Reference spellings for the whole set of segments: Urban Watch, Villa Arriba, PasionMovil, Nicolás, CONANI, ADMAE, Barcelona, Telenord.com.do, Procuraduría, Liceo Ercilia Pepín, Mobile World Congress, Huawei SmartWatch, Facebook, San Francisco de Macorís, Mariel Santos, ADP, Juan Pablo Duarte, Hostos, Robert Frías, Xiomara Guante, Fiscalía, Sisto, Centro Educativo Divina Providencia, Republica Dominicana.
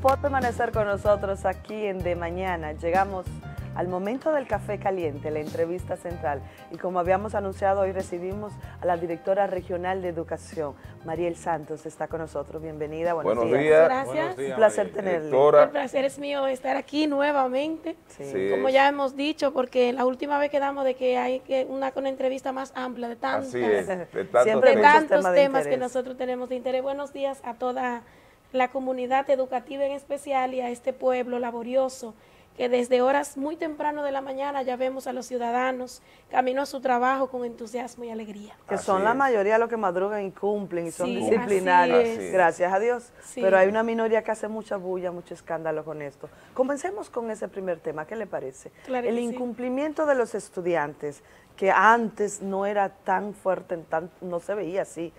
por permanecer con nosotros aquí en De Mañana. Llegamos al momento del café caliente, la entrevista central. Y como habíamos anunciado, hoy recibimos a la directora regional de educación, Mariel Santos, está con nosotros. Bienvenida, buenos días. Gracias. Un placer tenerle. El placer es mío estar aquí nuevamente, sí. Como ya hemos dicho, porque la última vez quedamos de que hay una entrevista más amplia de tantos, de tantos temas que nosotros tenemos de interés. Buenos días a toda la comunidad educativa en especial y a este pueblo laborioso, que desde horas muy temprano de la mañana ya vemos a los ciudadanos camino a su trabajo con entusiasmo y alegría. Que son la mayoría los que madrugan y cumplen y son disciplinarios, gracias a Dios. Sí. Pero hay una minoría que hace mucha bulla, mucho escándalo con esto. Comencemos con ese primer tema, ¿qué le parece? Claro, el incumplimiento de los estudiantes, que antes no era tan fuerte, no se veía así.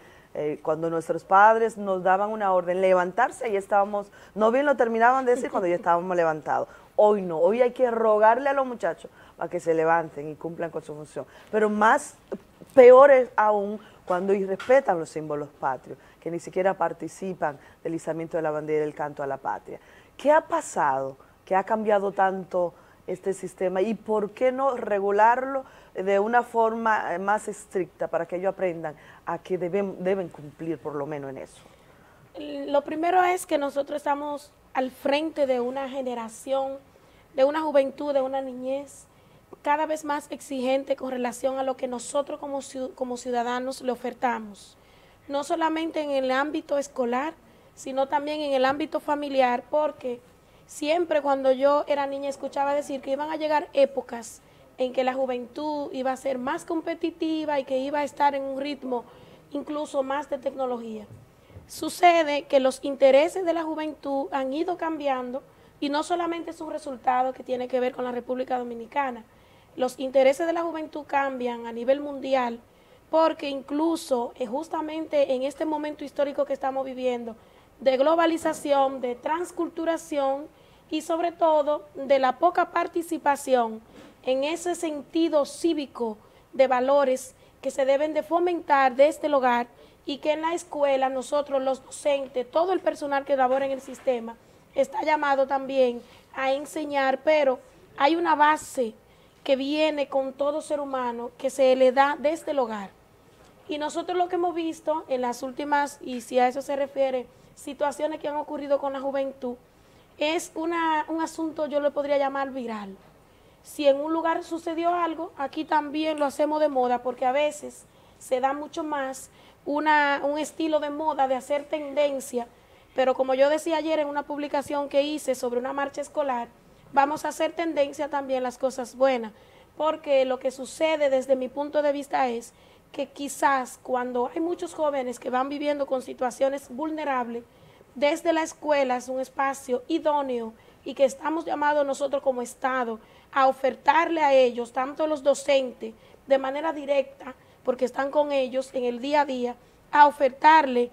Cuando nuestros padres nos daban una orden, levantarse, y estábamos, no bien lo terminaban de decir cuando ya estábamos levantados. Hoy no, hoy hay que rogarle a los muchachos para que se levanten y cumplan con su función. Pero más peor es aún cuando irrespetan los símbolos patrios, que ni siquiera participan del izamiento de la bandera y del canto a la patria. ¿Qué ha pasado? ¿Qué ha cambiado tanto este sistema? ¿Y por qué no regularlo de una forma más estricta para que ellos aprendan a que deben cumplir por lo menos en eso? Lo primero es que nosotros estamos al frente de una generación, de una juventud, de una niñez, cada vez más exigente con relación a lo que nosotros como ciudadanos le ofertamos. No solamente en el ámbito escolar, sino también en el ámbito familiar, porque siempre cuando yo era niña escuchaba decir que iban a llegar épocas en que la juventud iba a ser más competitiva y que iba a estar en un ritmo incluso más de tecnología. Sucede que los intereses de la juventud han ido cambiando, y no solamente es un resultado que tiene que ver con la República Dominicana. Los intereses de la juventud cambian a nivel mundial, porque incluso justamente en este momento histórico que estamos viviendo, de globalización, de transculturación y sobre todo de la poca participación en ese sentido cívico de valores que se deben de fomentar desde el hogar, y que en la escuela nosotros los docentes, todo el personal que labora en el sistema está llamado también a enseñar, pero hay una base que viene con todo ser humano que se le da desde el hogar. Y nosotros lo que hemos visto en las últimas, y si a eso se refiere, situaciones que han ocurrido con la juventud, es un asunto, yo lo podría llamar viral. Si en un lugar sucedió algo, aquí también lo hacemos de moda, porque a veces se da mucho más un estilo de moda de hacer tendencia, pero como yo decía ayer en una publicación que hice sobre una marcha escolar, vamos a hacer tendencia también las cosas buenas, porque lo que sucede desde mi punto de vista es que quizás cuando hay muchos jóvenes que van viviendo con situaciones vulnerables, desde la escuela es un espacio idóneo y que estamos llamados nosotros como Estado a ofertarle a ellos, tanto los docentes, de manera directa, porque están con ellos en el día a día, a ofertarle,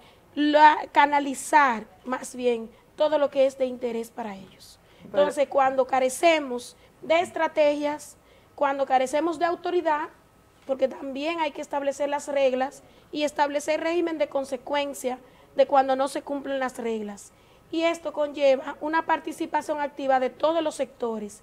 canalizar más bien todo lo que es de interés para ellos. Entonces, cuando carecemos de estrategias, cuando carecemos de autoridad, porque también hay que establecer las reglas y establecer régimen de consecuencia de cuando no se cumplen las reglas. Y esto conlleva una participación activa de todos los sectores,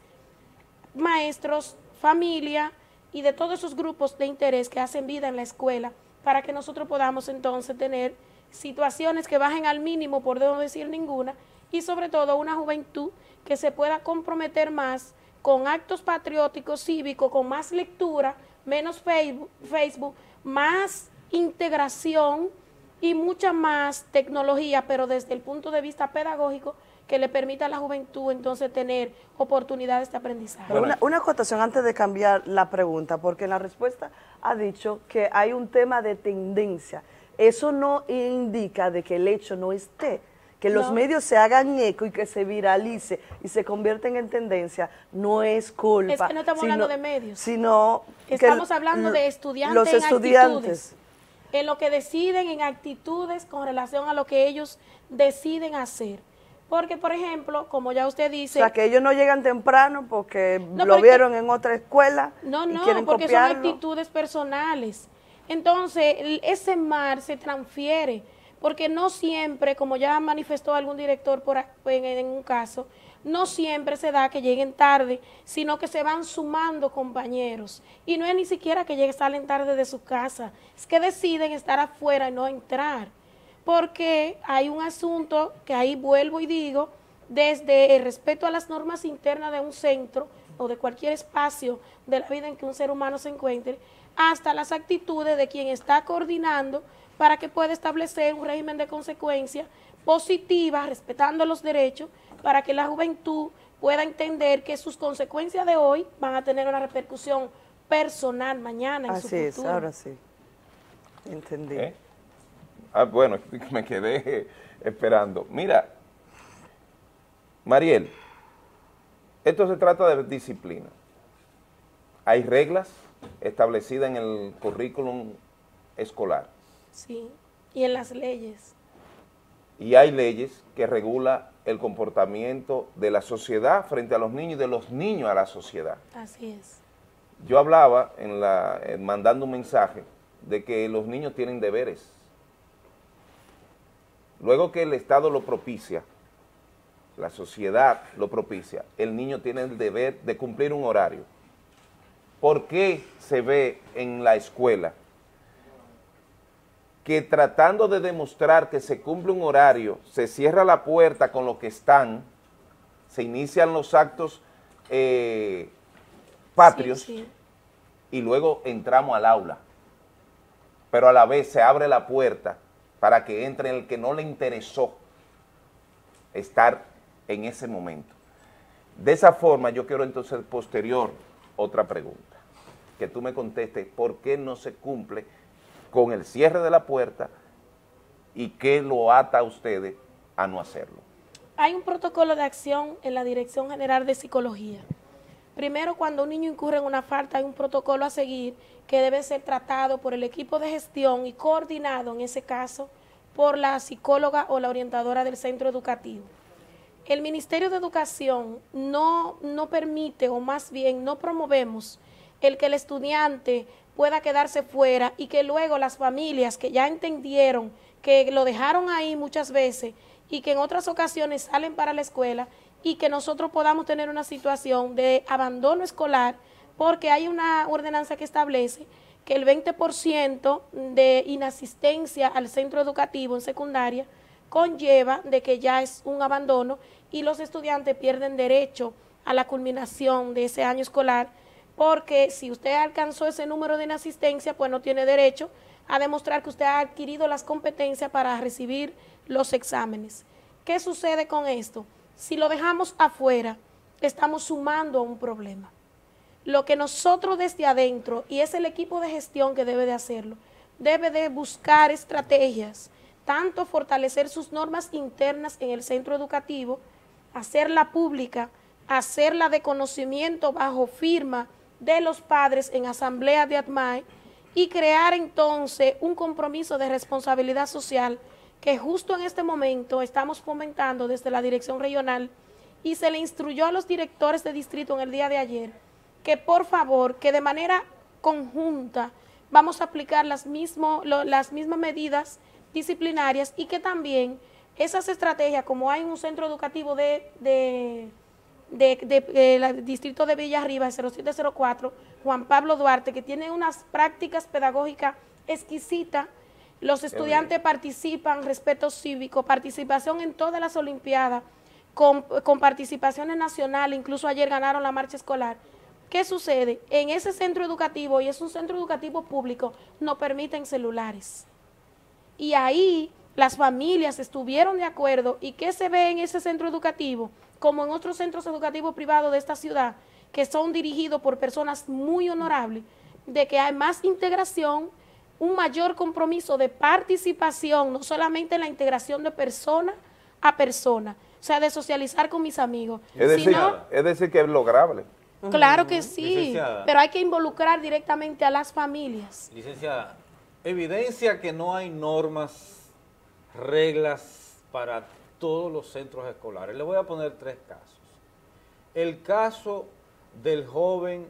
maestros, familia, y de todos esos grupos de interés que hacen vida en la escuela, para que nosotros podamos entonces tener situaciones que bajen al mínimo, por no decir ninguna, y sobre todo una juventud que se pueda comprometer más con actos patrióticos, cívicos, con más lectura, menos Facebook, más integración y mucha más tecnología, pero desde el punto de vista pedagógico, que le permita a la juventud entonces tener oportunidades de aprendizaje. Una acotación antes de cambiar la pregunta, porque en la respuesta ha dicho que hay un tema de tendencia. Eso no indica de que el hecho no esté, que los medios se hagan eco y que se viralice y se convierten en tendencia, no es culpa. Es que no estamos hablando de medios, sino estamos hablando de estudiantes. Los estudiantes. En lo que deciden, en actitudes con relación a lo que ellos deciden hacer. Porque, por ejemplo, como ya usted dice... O sea, que ellos no llegan temprano porque lo vieron en otra escuela y quieren porque copiarlo. Son actitudes personales. Entonces, ese mal se transfiere. porque no siempre, como ya manifestó algún director por en un caso, no siempre se da que lleguen tarde, sino que se van sumando compañeros, y no es ni siquiera que lleguen, salen tarde de su casa, es que deciden estar afuera y no entrar, porque hay un asunto que ahí vuelvo y digo, desde el respeto a las normas internas de un centro o de cualquier espacio de la vida en que un ser humano se encuentre, hasta las actitudes de quien está coordinando para que pueda establecer un régimen de consecuencias positivas, respetando los derechos, para que la juventud pueda entender que sus consecuencias de hoy van a tener una repercusión personal mañana en su futuro. Así es, ahora sí. Entendí. ¿Eh? Ah, bueno, me quedé esperando. Mira, Mariel, esto se trata de disciplina. Hay reglas establecidas en el currículum escolar. Sí, y en las leyes. Y hay leyes que regulan el comportamiento de la sociedad frente a los niños y de los niños a la sociedad. Así es. Yo hablaba, mandando un mensaje, de que los niños tienen deberes. Luego que el Estado lo propicia, la sociedad lo propicia, el niño tiene el deber de cumplir un horario. ¿Por qué se ve en la escuela que tratando de demostrar que se cumple un horario, se cierra la puerta con lo que están, se inician los actos patrios, sí, sí, y luego entramos al aula? Pero a la vez se abre la puerta para que entre el que no le interesó estar en ese momento. De esa forma yo quiero entonces posterior otra pregunta, que tú me contestes por qué no se cumple con el cierre de la puerta y qué lo ata a ustedes a no hacerlo. Hay un protocolo de acción en la Dirección General de Psicología. Primero, cuando un niño incurre en una falta, hay un protocolo a seguir que debe ser tratado por el equipo de gestión y coordinado, en ese caso, por la psicóloga o la orientadora del centro educativo. El Ministerio de Educación no permite, o más bien no promovemos, el que el estudiante pueda quedarse fuera y que luego las familias que ya entendieron que lo dejaron ahí muchas veces y que en otras ocasiones salen para la escuela, y que nosotros podamos tener una situación de abandono escolar, porque hay una ordenanza que establece que el 20% de inasistencia al centro educativo en secundaria conlleva de que ya es un abandono y los estudiantes pierden derecho a la culminación de ese año escolar, porque si usted alcanzó ese número de inasistencia, pues no tiene derecho a demostrar que usted ha adquirido las competencias para recibir los exámenes. ¿Qué sucede con esto? Si lo dejamos afuera, estamos sumando a un problema. Lo que nosotros desde adentro, y es el equipo de gestión que debe de hacerlo, debe de buscar estrategias, tanto fortalecer sus normas internas en el centro educativo, hacerla pública, hacerla de conocimiento bajo firma de los padres en asamblea de ADMAE, y crear entonces un compromiso de responsabilidad social que justo en este momento estamos fomentando desde la dirección regional, y se le instruyó a los directores de distrito en el día de ayer, que por favor, que de manera conjunta vamos a aplicar las mismas medidas disciplinarias, y que también esas estrategias, como hay en un centro educativo del distrito de Villa Arriba, el 0704, Juan Pablo Duarte, que tiene unas prácticas pedagógicas exquisitas, los estudiantes participan, respeto cívico, participación en todas las olimpiadas, con participaciones nacionales, incluso ayer ganaron la marcha escolar. ¿Qué sucede? En ese centro educativo, y es un centro educativo público, no permiten celulares. Y ahí las familias estuvieron de acuerdo. ¿Y qué se ve en ese centro educativo? Como en otros centros educativos privados de esta ciudad, que son dirigidos por personas muy honorables, de que hay más integración, un mayor compromiso de participación, no solamente en la integración de persona a persona, o sea, de socializar con mis amigos. Es decir que es lograble. Claro que sí, licenciada, pero hay que involucrar directamente a las familias. Licenciada, evidencia que no hay normas, reglas para todos los centros escolares. Le voy a poner tres casos. El caso del joven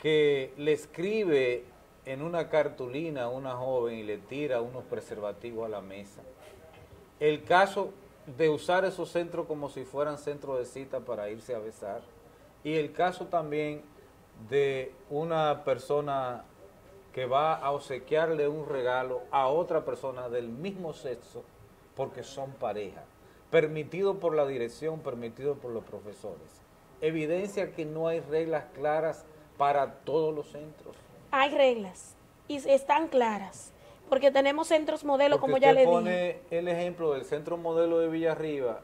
que le escribe en una cartulina a una joven y le tira unos preservativos a la mesa. El caso de usar esos centros como si fueran centros de cita para irse a besar. Y el caso también de una persona que va a obsequiarle un regalo a otra persona del mismo sexo porque son pareja. Permitido por la dirección, permitido por los profesores. Evidencia que no hay reglas claras para todos los centros. Hay reglas y están claras, porque tenemos centros modelo, porque como ya le dije. Pone el ejemplo del centro modelo de Villa Arriba,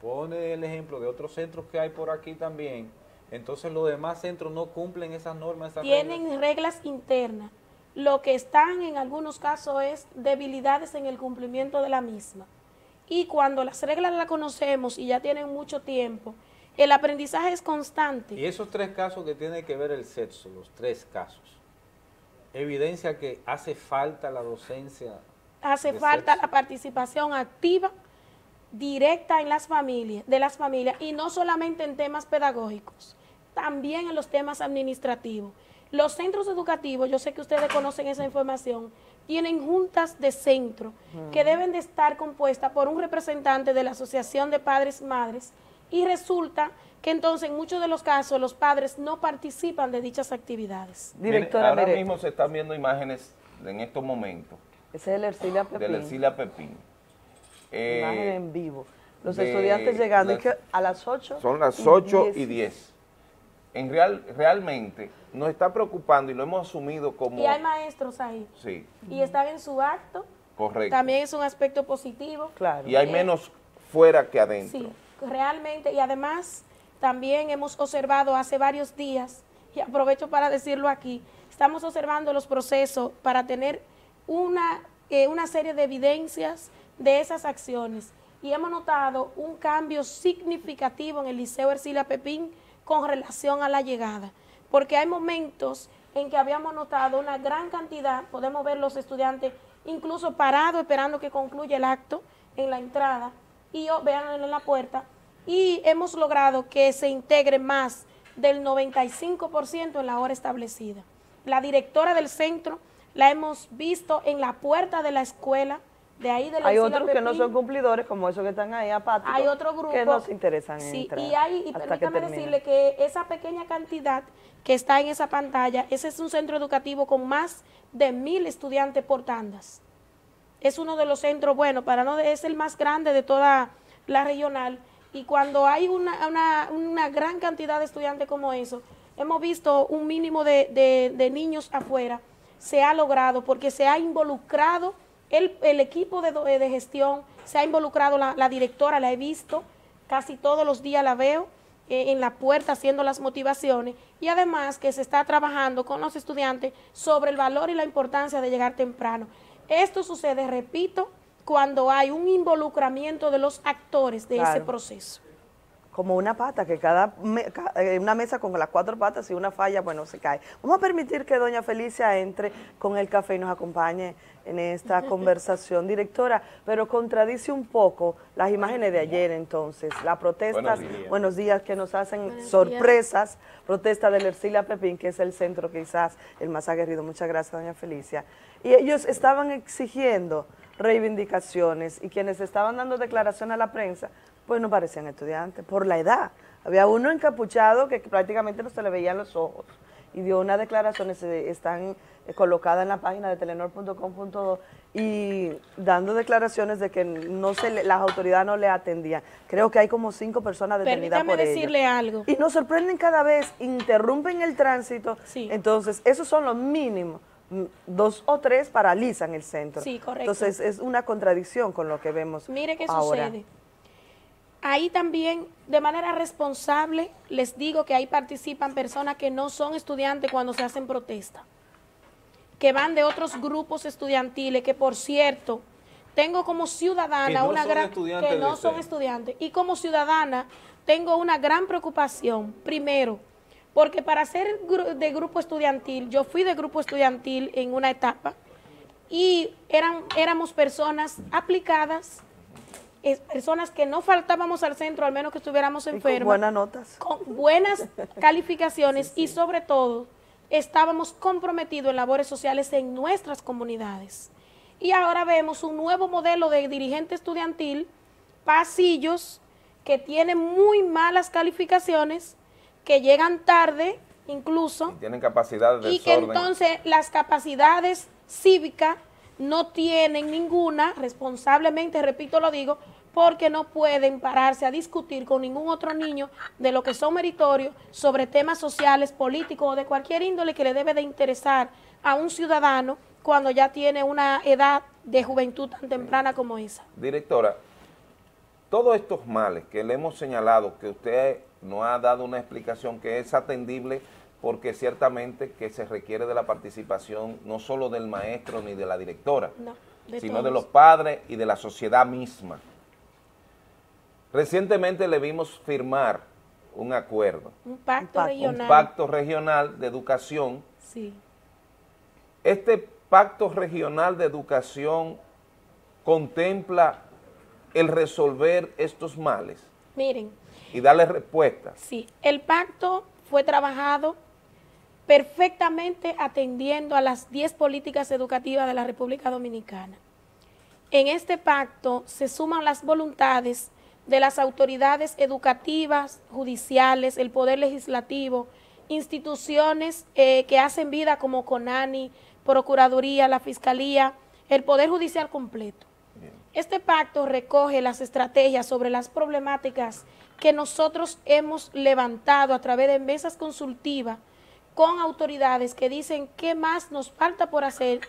pone el ejemplo de otros centros que hay por aquí también, entonces los demás centros no cumplen esas normas. Esas tienen reglas internas. Lo que están en algunos casos es debilidades en el cumplimiento de la misma. Y cuando las reglas las conocemos y ya tienen mucho tiempo, el aprendizaje es constante. Y esos tres casos que tienen que ver el sexo, los tres casos, evidencia que hace falta la docencia. Hace falta la participación activa, directa en las familias, de las familias, y no solamente en temas pedagógicos, también en los temas administrativos. Los centros educativos, yo sé que ustedes conocen esa información, tienen juntas de centro que deben de estar compuestas por un representante de la Asociación de Padres Madres, y resulta que entonces en muchos de los casos los padres no participan de dichas actividades. Directora, ahora mismo se están viendo imágenes en estos momentos. Ese es el Ercilia Pepín. Del Ercilia Pepín. Imagen en vivo. Los estudiantes llegando las, a las 8. Son las 8:10. Realmente nos está preocupando y lo hemos asumido como... Y hay maestros ahí. Sí. Y están en su acto. Correcto. También es un aspecto positivo. Claro. Y hay menos fuera que adentro. Sí. Realmente, y además también hemos observado hace varios días, y aprovecho para decirlo aquí, estamos observando los procesos para tener una serie de evidencias de esas acciones, y hemos notado un cambio significativo en el Liceo Ercilia Pepín con relación a la llegada, porque hay momentos en que habíamos notado una gran cantidad, podemos ver los estudiantes incluso parados esperando que concluya el acto en la entrada, y vean en la puerta, y hemos logrado que se integre más del 95% en la hora establecida. La directora del centro la hemos visto en la puerta de la escuela, de ahí de la Hay otros Pepín, que no son cumplidores, como esos que están ahí apáticos. Hay otro grupo que no se interesan en entrar. Y permítame decirle que esa pequeña cantidad que está en esa pantalla, ese es un centro educativo con más de 1000 estudiantes por tandas. Es uno de los centros, bueno, para no es el más grande de toda la regional, y cuando hay una gran cantidad de estudiantes como eso, hemos visto un mínimo de niños afuera, se ha logrado porque se ha involucrado el equipo de gestión, se ha involucrado la directora, la he visto, casi todos los días la veo en la puerta haciendo las motivaciones, y además que se está trabajando con los estudiantes sobre el valor y la importancia de llegar temprano. Esto sucede, repito, cuando hay un involucramiento de los actores de ese proceso. Como una pata, que una mesa con las 4 patas, y una falla, bueno, se cae. Vamos a permitir que doña Felicia entre con el café y nos acompañe en esta conversación. Directora, pero contradice un poco las imágenes de ayer entonces, las protestas, buenos días, que nos hacen sorpresas, protesta del Ercilia Pepín, que es el centro quizás el más aguerrido. Muchas gracias, doña Felicia. Y ellos estaban exigiendo reivindicaciones, y quienes estaban dando declaración a la prensa, pues no parecían estudiantes, por la edad. Había uno encapuchado que prácticamente no se le veían los ojos, y dio unas declaraciones, están colocadas en la página de Telenord.com.do, y dando declaraciones de que no se le, las autoridades no le atendían. Creo que hay como 5 personas detenidas por ello. Permítame decirle algo. Y nos sorprenden cada vez, interrumpen el tránsito, sí. Entonces esos son los mínimos. 2 o 3 paralizan el centro. Sí, correcto. Entonces es una contradicción con lo que vemos ahora. Mire qué sucede. Ahí también, de manera responsable, les digo que ahí participan personas que no son estudiantes cuando se hacen protesta, que van de otros grupos estudiantiles, que por cierto, tengo como ciudadana una gran... que no son estudiantes. Y como ciudadana, tengo una gran preocupación. Primero, porque para ser de grupo estudiantil, yo fui de grupo estudiantil en una etapa, y éramos personas aplicadas, personas que no faltábamos al centro, al menos que estuviéramos enfermos, con buenas notas, con buenas calificaciones, sí, sí. Y sobre todo estábamos comprometidos en labores sociales en nuestras comunidades. Y ahora vemos un nuevo modelo de dirigente estudiantil, pasillos, que tienen muy malas calificaciones, que llegan tarde incluso. Y tienen capacidades de desorden. Y que entonces las capacidades cívicas no tienen ninguna, responsablemente, repito, lo digo, porque no pueden pararse a discutir con ningún otro niño de lo que son meritorios sobre temas sociales, políticos o de cualquier índole que le debe de interesar a un ciudadano cuando ya tiene una edad de juventud tan temprana como esa. Directora, todos estos males que le hemos señalado, que usted no ha dado una explicación que es atendible, porque ciertamente que se requiere de la participación no solo del maestro ni de la directora, sino de los padres y de la sociedad misma. Recientemente le vimos firmar un acuerdo, un pacto regional de educación. Sí. Este pacto regional de educación contempla el resolver estos males. Miren. Y darle respuesta. Sí, el pacto fue trabajado perfectamente atendiendo a las 10 políticas educativas de la República Dominicana. En este pacto se suman las voluntades de las autoridades educativas, judiciales, el Poder Legislativo, instituciones que hacen vida como CONANI, Procuraduría, la Fiscalía, el Poder Judicial completo. Bien. Este pacto recoge las estrategias sobre las problemáticas que nosotros hemos levantado a través de mesas consultivas con autoridades que dicen qué más nos falta por hacer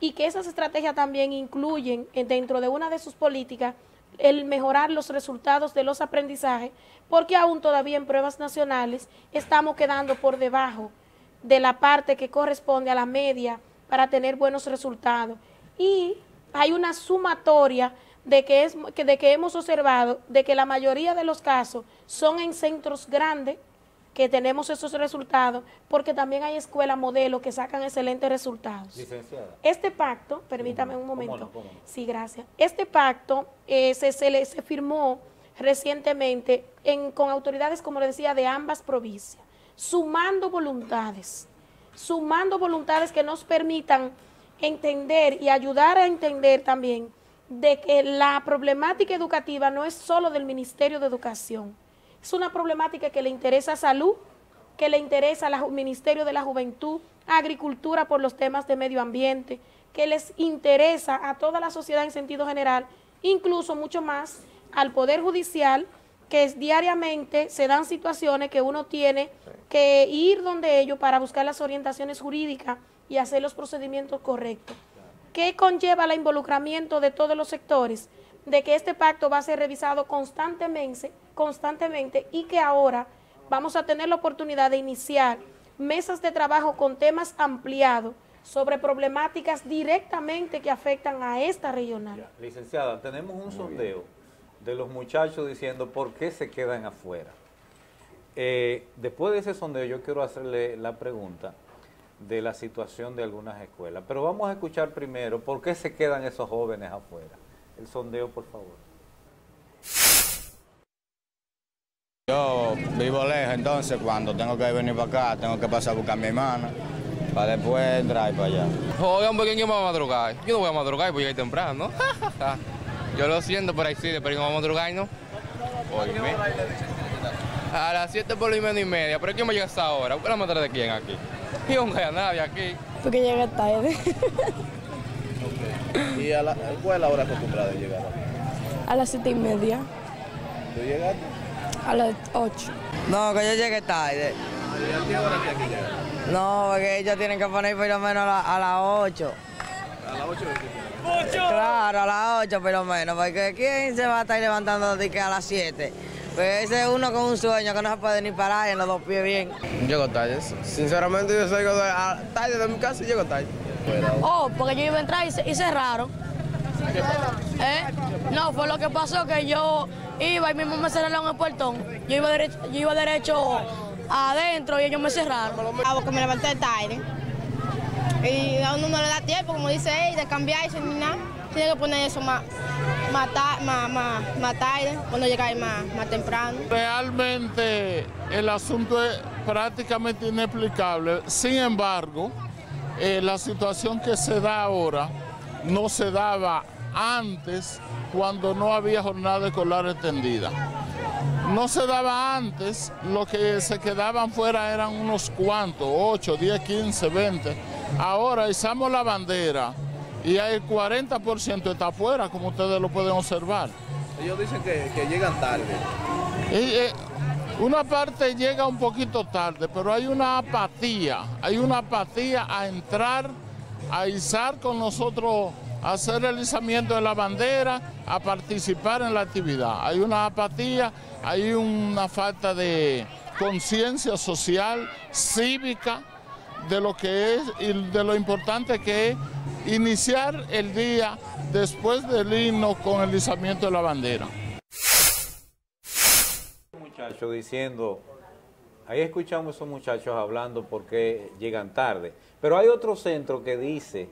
y que esas estrategias también incluyen dentro de una de sus políticas el mejorar los resultados de los aprendizajes, porque aún todavía en pruebas nacionales estamos quedando por debajo de la parte que corresponde a la media para tener buenos resultados. Y hay una sumatoria de que hemos observado de que la mayoría de los casos son en centros grandes que tenemos esos resultados, porque también hay escuelas modelo que sacan excelentes resultados. Licenciada. Este pacto, permítame un momento. ¿Cómo no? Sí, gracias. Este pacto se firmó recientemente con autoridades, como le decía, de ambas provincias, sumando voluntades que nos permitan entender y ayudar a entender también de que la problemática educativa no es solo del Ministerio de Educación. Es una problemática que le interesa salud, que le interesa al Ministerio de la Juventud, Agricultura por los temas de medio ambiente, que les interesa a toda la sociedad en sentido general, incluso mucho más al Poder Judicial, que diariamente se dan situaciones que uno tiene que ir donde ellos para buscar las orientaciones jurídicas y hacer los procedimientos correctos. ¿Qué conlleva el involucramiento de todos los sectores? De que este pacto va a ser revisado constantemente y que ahora vamos a tener la oportunidad de iniciar mesas de trabajo con temas ampliados sobre problemáticas directamente que afectan a esta regional. Ya, licenciada, tenemos un sondeo de los muchachos diciendo por qué se quedan afuera. Después de ese sondeo yo quiero hacerle la pregunta de la situación de algunas escuelas, pero vamos a escuchar primero por qué se quedan esos jóvenes afuera. El sondeo, por favor. Yo vivo lejos, entonces cuando tengo que venir para acá, tengo que pasar a buscar a mi hermana, para después entrar y para allá. Oigan, ¿por qué yo me voy a madrugar? Yo no voy a madrugar porque llegué temprano, ¿no? Yo lo siento, por ahí sí, pero yo no voy a madrugar, ¿no? A las 7 por lo menos y media, pero ¿quién me llega a esa hora? ¿Voy a matar de quién aquí? Yo no voy a nadie aquí. Porque llegué tarde. ¿Y a cuál es la hora acostumbrada de llegar? A las 7:30. ¿Tú llegaste? A las 8. No, que yo llegué tarde. ¿Y a qué hora tiene que llegar? No, porque ellos tienen que poner por lo menos a las 8. ¿A las 8? Claro, a las 8 por lo menos, porque ¿quién se va a estar levantando de que a las 7? Pues ese es uno con un sueño que no se puede ni parar en los dos pies bien. Llego tarde, sinceramente yo salgo tarde de mi casa y llego tarde. Oh, porque yo iba a entrar y cerraron. No, fue lo que pasó, que yo iba y mismo me cerraron el portón. Yo iba derecho adentro y ellos me cerraron. Porque me levanté tarde. Y a uno no le da tiempo, como dice él, de cambiarse ni nada. Tiene que poner eso más tarde, cuando llegáis más temprano. Realmente el asunto es prácticamente inexplicable. Sin embargo, la situación que se da ahora no se daba antes, cuando no había jornada escolar extendida. No se daba antes, lo que se quedaban fuera eran unos cuantos, 8, 10, 15, 20. Ahora izamos la bandera y el 40% está afuera, como ustedes lo pueden observar. Ellos dicen que llegan tarde. Una parte llega un poquito tarde, pero hay una apatía a entrar, a izar con nosotros, a hacer el izamiento de la bandera, a participar en la actividad. Hay una apatía, hay una falta de conciencia social, cívica, de lo que es y de lo importante que es iniciar el día después del himno con el izamiento de la bandera. Muchachos diciendo, ahí escuchamos a esos muchachos hablando porque llegan tarde, pero hay otro centro que dice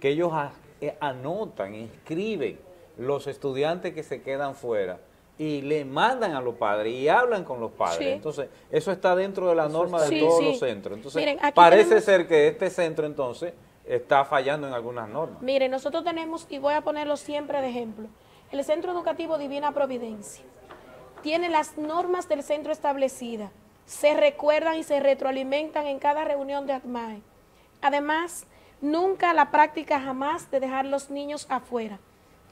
que ellos anotan, inscriben los estudiantes que se quedan fuera y le mandan a los padres y hablan con los padres. Sí. Entonces, eso está dentro de la norma de todos los centros. Entonces, miren, parece ser que este centro entonces está fallando en algunas normas. Miren, nosotros tenemos, y voy a ponerlo siempre de ejemplo, el Centro Educativo Divina Providencia. Tiene las normas del centro establecidas, se recuerdan y se retroalimentan en cada reunión de ADMAE. Además, nunca la práctica jamás de dejar los niños afuera.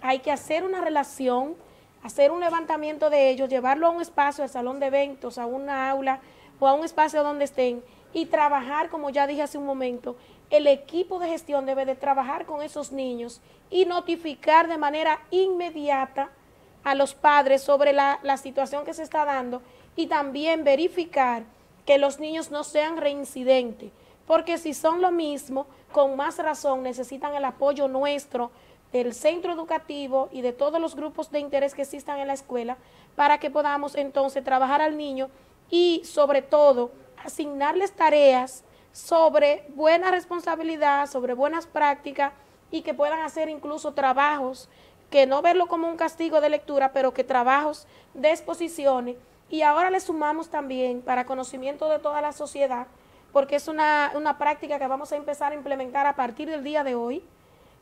Hay que hacer una relación, hacer un levantamiento de ellos, llevarlo a un espacio, al salón de eventos, a una aula o a un espacio donde estén y trabajar, como ya dije hace un momento, el equipo de gestión debe de trabajar con esos niños y notificar de manera inmediata a los padres sobre la situación que se está dando y también verificar que los niños no sean reincidentes, porque si son lo mismo, con más razón necesitan el apoyo nuestro, del centro educativo y de todos los grupos de interés que existan en la escuela, para que podamos entonces trabajar al niño y sobre todo asignarles tareas sobre buena responsabilidad, sobre buenas prácticas y que puedan hacer incluso trabajos, que no verlo como un castigo de lectura, pero que trabajos de exposiciones. Y ahora le sumamos también para conocimiento de toda la sociedad, porque es una práctica que vamos a empezar a implementar a partir del día de hoy,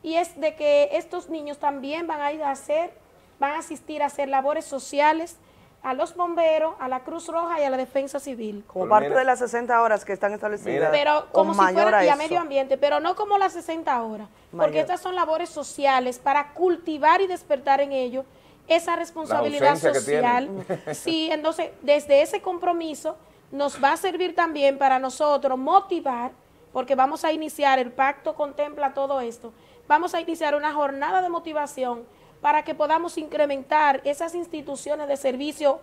y es de que estos niños también van a ir a hacer, van a asistir a hacer labores sociales, a los bomberos, a la Cruz Roja y a la Defensa Civil. Como parte de las 60 horas que están establecidas. Pero como si fuera día medio ambiente, pero no como las 60 horas, porque estas son labores sociales para cultivar y despertar en ellos esa responsabilidad social. Sí, entonces desde ese compromiso nos va a servir también para nosotros motivar, porque vamos a iniciar, el pacto contempla todo esto, vamos a iniciar una jornada de motivación para que podamos incrementar esas instituciones de servicio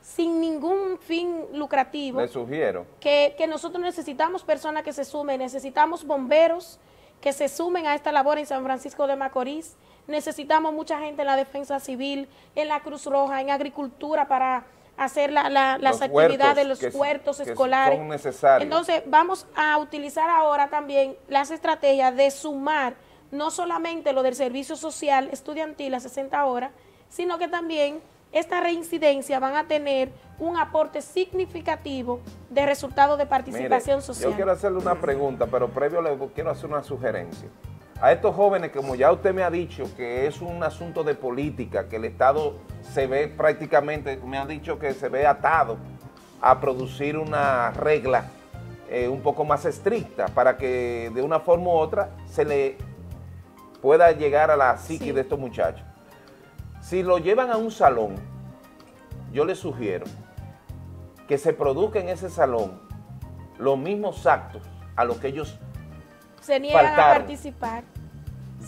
sin ningún fin lucrativo. Les sugiero que nosotros necesitamos personas que se sumen, necesitamos bomberos que se sumen a esta labor en San Francisco de Macorís, necesitamos mucha gente en la Defensa Civil, en la Cruz Roja, en agricultura para hacer las actividades de los huertos escolares. Son necesarios. Entonces vamos a utilizar ahora también las estrategias de sumar no solamente lo del servicio social estudiantil a 60 horas, sino que también esta reincidencia van a tener un aporte significativo de resultados de participación social. Yo quiero hacerle una pregunta, pero previo le quiero hacer una sugerencia. A estos jóvenes, como ya usted me ha dicho, que es un asunto de política, que el Estado se ve prácticamente, me han dicho que se ve atado a producir una regla un poco más estricta para que de una forma u otra se le pueda llegar a la psique de estos muchachos. Si lo llevan a un salón, yo les sugiero que se produzca en ese salón los mismos actos a los que ellos se niegan a participar.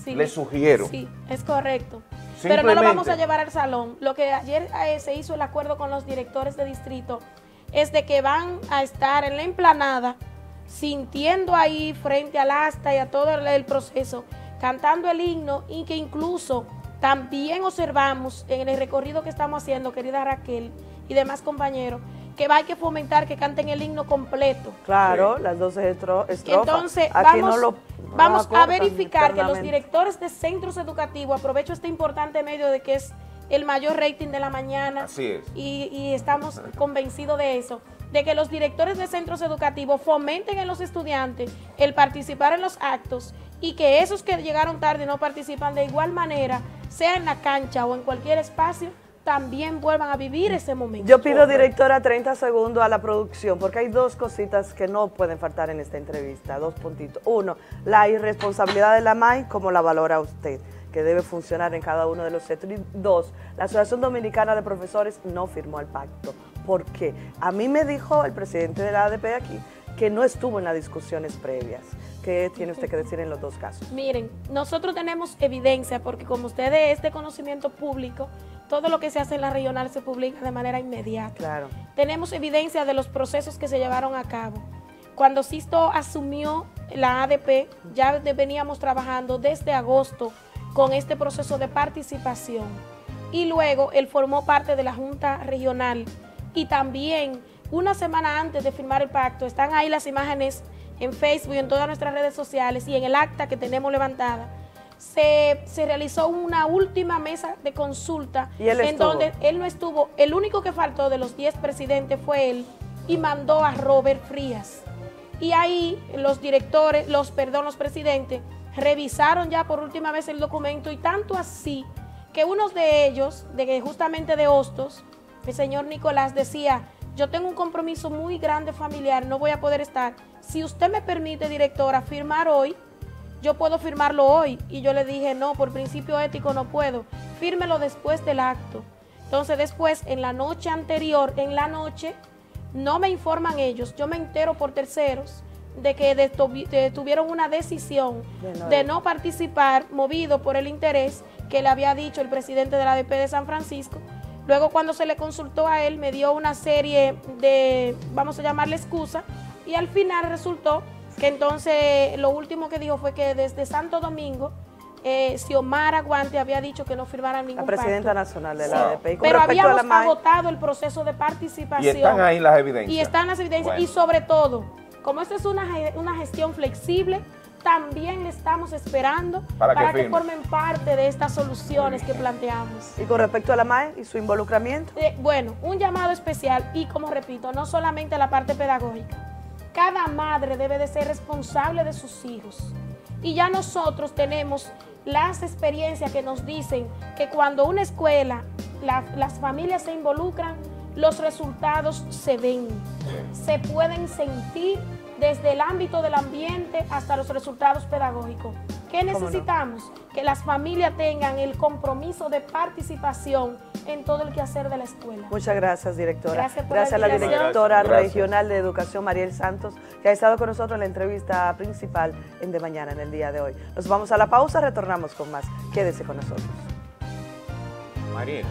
Sí, les sugiero. Sí, es correcto. Pero no lo vamos a llevar al salón. Lo que ayer se hizo el acuerdo con los directores de distrito es de que van a estar en la emplanada sintiendo ahí frente al asta y a todo el proceso, cantando el himno, y que incluso también observamos en el recorrido que estamos haciendo, querida Raquel y demás compañeros, que hay que fomentar que canten el himno completo. Claro, las 12 estrofas. Entonces, vamos a verificar que los directores de centros educativos, aprovecho este importante medio de que es el mayor rating de la mañana. Así es. Y estamos convencidos de eso, de que los directores de centros educativos fomenten en los estudiantes el participar en los actos y que esos que llegaron tarde y no participan de igual manera, sea en la cancha o en cualquier espacio, también vuelvan a vivir ese momento. Yo pido, directora, 30 segundos a la producción, porque hay dos cositas que no pueden faltar en esta entrevista, dos puntitos. Uno, la irresponsabilidad de la ADMAE, como la valora usted, que debe funcionar en cada uno de los centros. Y dos, la Asociación Dominicana de Profesores no firmó el pacto. ¿Por qué? A mí me dijo el presidente de la ADP aquí que no estuvo en las discusiones previas. ¿Qué tiene usted que decir en los dos casos? Miren, nosotros tenemos evidencia, porque como ustedes, este conocimiento público, todo lo que se hace en la regional se publica de manera inmediata. Claro. Tenemos evidencia de los procesos que se llevaron a cabo. Cuando Sisto asumió la ADP, ya veníamos trabajando desde agosto con este proceso de participación. Y luego él formó parte de la Junta Regional. Y también, una semana antes de firmar el pacto, están ahí las imágenes en Facebook y en todas nuestras redes sociales y en el acta que tenemos levantada, se realizó una última mesa de consulta en donde él no estuvo. El único que faltó de los 10 presidentes fue él, y mandó a Robert Frías. Y ahí los directores, los presidentes, revisaron ya por última vez el documento, y tanto así que unos de ellos, justamente de Hostos, el señor Nicolás decía: yo tengo un compromiso muy grande familiar, no voy a poder estar. Si usted me permite, directora, firmar hoy, yo puedo firmarlo hoy. Y yo le dije: no, por principio ético no puedo, fírmelo después del acto. Entonces después, en la noche anterior, en la noche, no me informan ellos, yo me entero por terceros de que tuvieron una decisión de no participar, movido por el interés que le había dicho el presidente de la ADP de San Francisco. Luego, cuando se le consultó a él, me dio una serie de, vamos a llamarle, excusa, y al final resultó que entonces lo último que dijo fue que desde Santo Domingo Xiomara Guante había dicho que no firmaran ningún pacto. La presidenta nacional de la ADP. Pero habíamos agotado el proceso de participación. Y están ahí las evidencias. Y están las evidencias. Bueno. Y sobre todo, como esta es una gestión flexible, también le estamos esperando para que formen parte de estas soluciones que planteamos. Y con respecto a la ADMAE y su involucramiento, bueno, un llamado especial, y como repito, no solamente la parte pedagógica. Cada madre debe de ser responsable de sus hijos, y ya nosotros tenemos las experiencias que nos dicen que cuando una escuela, las familias se involucran, los resultados se ven, se pueden sentir desde el ámbito del ambiente hasta los resultados pedagógicos. ¿Qué necesitamos? No. Que las familias tengan el compromiso de participación en todo el quehacer de la escuela. Muchas gracias, directora. Gracias, gracias a la directora regional de Educación, Mariel Santos, que ha estado con nosotros en la entrevista principal en De Mañana, en el día de hoy. Nos vamos a la pausa, retornamos con más. Quédese con nosotros. Mariel.